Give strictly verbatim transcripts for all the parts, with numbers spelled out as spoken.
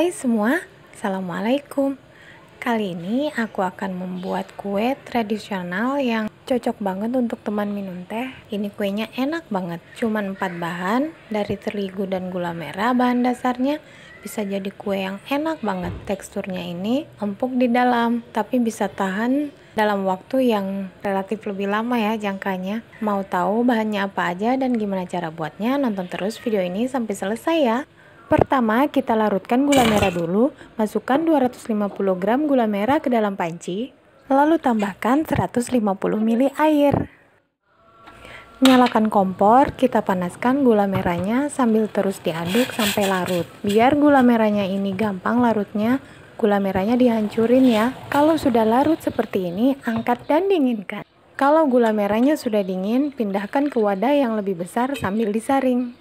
Hai semua, Assalamualaikum. Kali ini aku akan membuat kue tradisional yang cocok banget untuk teman minum teh. Ini kuenya enak banget, cuman empat bahan dari terigu dan gula merah bahan dasarnya. Bisa jadi kue yang enak banget. Teksturnya ini empuk di dalam, tapi bisa tahan dalam waktu yang relatif lebih lama ya jangkanya. Mau tahu bahannya apa aja dan gimana cara buatnya? Nonton terus video ini sampai selesai ya. Pertama, kita larutkan gula merah dulu. Masukkan dua ratus lima puluh gram gula merah ke dalam panci, lalu tambahkan seratus lima puluh mililiter air. Nyalakan kompor, kita panaskan gula merahnya sambil terus diaduk sampai larut. Biar gula merahnya ini gampang larutnya, gula merahnya dihancurin ya. Kalau sudah larut seperti ini, angkat dan dinginkan. Kalau gula merahnya sudah dingin, pindahkan ke wadah yang lebih besar sambil disaring.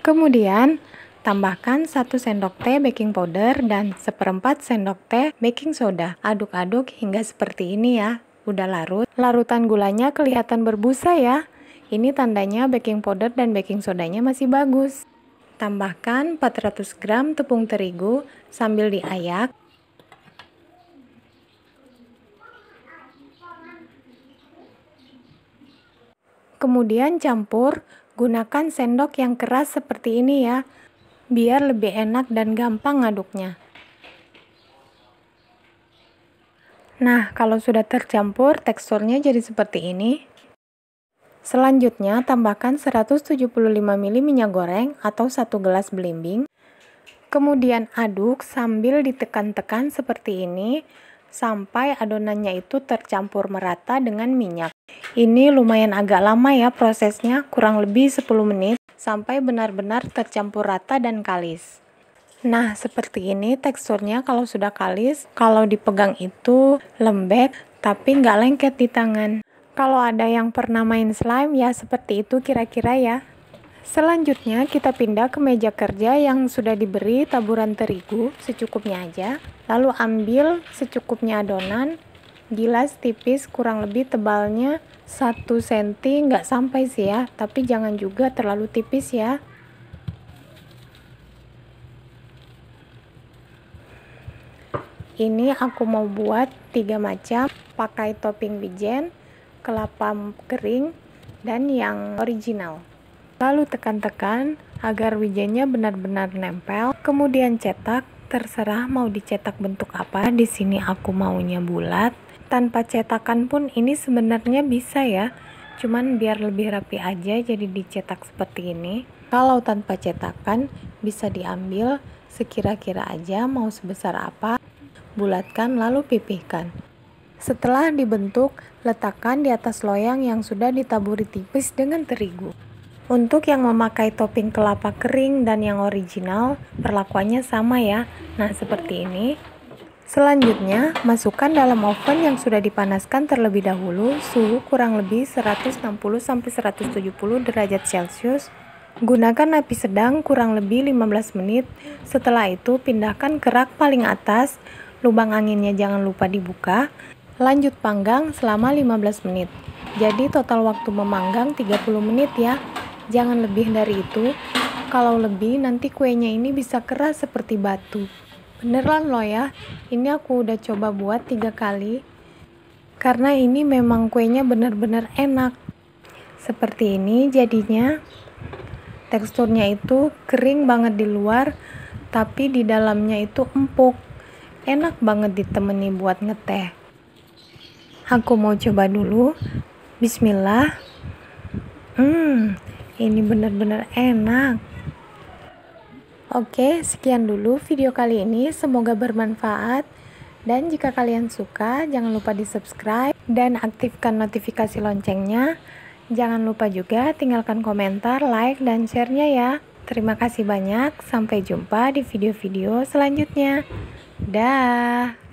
Kemudian, tambahkan satu sendok teh baking powder dan seperempat sendok teh baking soda. Aduk-aduk hingga seperti ini ya. Udah larut. Larutan gulanya kelihatan berbusa ya. Ini tandanya baking powder dan baking sodanya masih bagus. Tambahkan empat ratus gram tepung terigu sambil diayak. Kemudian campur. Gunakan sendok yang keras seperti ini ya, biar lebih enak dan gampang ngaduknya. Nah, kalau sudah tercampur, teksturnya jadi seperti ini. Selanjutnya, tambahkan seratus tujuh puluh lima mililiter minyak goreng atau satu gelas belimbing. Kemudian aduk sambil ditekan-tekan seperti ini sampai adonannya itu tercampur merata dengan minyak. Ini lumayan agak lama ya prosesnya, kurang lebih sepuluh menit. Sampai benar-benar tercampur rata dan kalis. Nah, seperti ini teksturnya kalau sudah kalis. Kalau dipegang itu lembek, tapi nggak lengket di tangan. Kalau ada yang pernah main slime, ya seperti itu kira-kira ya. Selanjutnya kita pindah ke meja kerja yang sudah diberi taburan terigu secukupnya aja. Lalu ambil secukupnya adonan, gilas tipis, kurang lebih tebalnya satu sentimeter, nggak sampai sih ya, tapi jangan juga terlalu tipis ya. Ini aku mau buat tiga macam, pakai topping wijen, kelapa kering, dan yang original. Lalu tekan-tekan agar wijennya benar-benar nempel, kemudian cetak. Terserah mau dicetak bentuk apa, di sini aku maunya bulat. Tanpa cetakan pun ini sebenarnya bisa ya, cuman biar lebih rapi aja jadi dicetak seperti ini. Kalau tanpa cetakan bisa diambil sekira-kira aja mau sebesar apa, bulatkan lalu pipihkan. Setelah dibentuk, letakkan di atas loyang yang sudah ditaburi tipis dengan terigu. Untuk yang memakai topping kelapa kering dan yang original, perlakuannya sama ya. Nah, seperti ini. Selanjutnya, masukkan dalam oven yang sudah dipanaskan terlebih dahulu, suhu kurang lebih seratus enam puluh sampai seratus tujuh puluh derajat Celcius. Gunakan api sedang kurang lebih lima belas menit. Setelah itu, pindahkan ke rak paling atas. Lubang anginnya jangan lupa dibuka. Lanjut panggang selama lima belas menit. Jadi total waktu memanggang tiga puluh menit ya. Jangan lebih dari itu. Kalau lebih, nanti kuenya ini bisa keras seperti batu. Beneran loh ya, ini aku udah coba buat tiga kali karena ini memang kuenya benar-benar enak. Seperti ini jadinya, teksturnya itu kering banget di luar tapi di dalamnya itu empuk, enak banget ditemani buat ngeteh. Aku mau coba dulu. Bismillah. Hmm, ini benar-benar enak. Oke, sekian dulu video kali ini, semoga bermanfaat. Dan jika kalian suka, jangan lupa di-subscribe dan aktifkan notifikasi loncengnya. Jangan lupa juga tinggalkan komentar, like, dan share-nya ya. Terima kasih banyak, sampai jumpa di video-video selanjutnya. Dah.